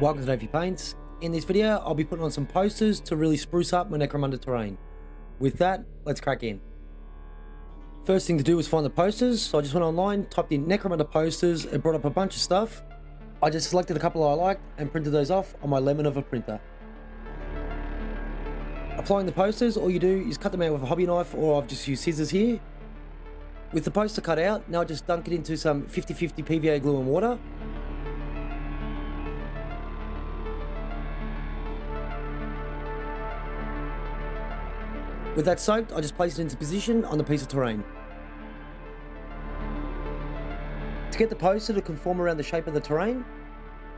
Welcome to Nayfee Paints. In this video, I'll be putting on some posters to really spruce up my Necromunda terrain. With that, let's crack in. First thing to do was find the posters, so I just went online, typed in Necromunda posters, it brought up a bunch of stuff. I just selected a couple I liked and printed those off on my lemon of a printer. Applying the posters, all you do is cut them out with a hobby knife, or I've just used scissors here. With the poster cut out, now I just dunk it into some 50-50 PVA glue and water. With that soaked, I just place it into position on the piece of terrain. To get the poster to conform around the shape of the terrain,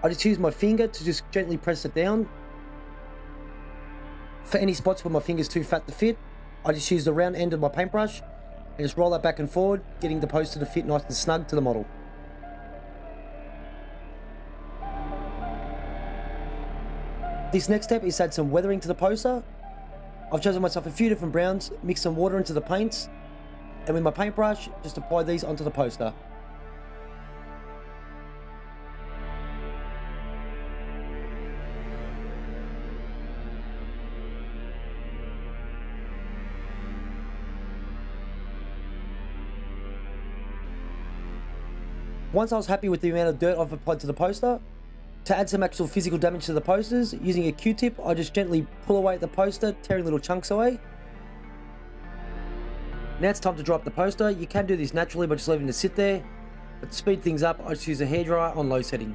I just use my finger to just gently press it down. For any spots where my finger's too fat to fit, I just use the round end of my paintbrush and just roll that back and forward, getting the poster to fit nice and snug to the model. This next step is to add some weathering to the poster. I've chosen myself a few different browns, mixed some water into the paints, and with my paintbrush, just apply these onto the poster. Once I was happy with the amount of dirt I've applied to the poster, to add some actual physical damage to the posters, using a Q-tip, I just gently pull away at the poster, tearing little chunks away. Now it's time to dry up the poster. You can do this naturally by just leaving it sit there, but to speed things up, I just use a hairdryer on low setting.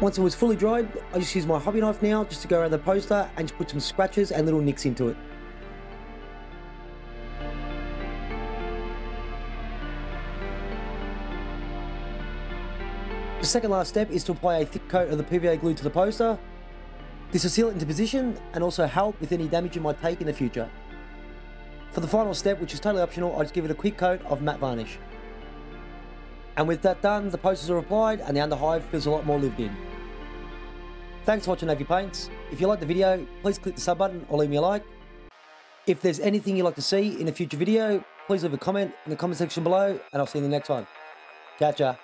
Once it was fully dried, I just use my hobby knife now just to go around the poster and just put some scratches and little nicks into it. The second last step is to apply a thick coat of the PVA glue to the poster. This will seal it into position and also help with any damage it might take in the future. For the final step, which is totally optional, I just give it a quick coat of matte varnish. And with that done, the posters are applied and the underhive feels a lot more lived in. Thanks for watching Nayfee Paints. If you liked the video, please click the sub button or leave me a like. If there's anything you'd like to see in a future video, please leave a comment in the comment section below and I'll see you in the next one. Catch ya.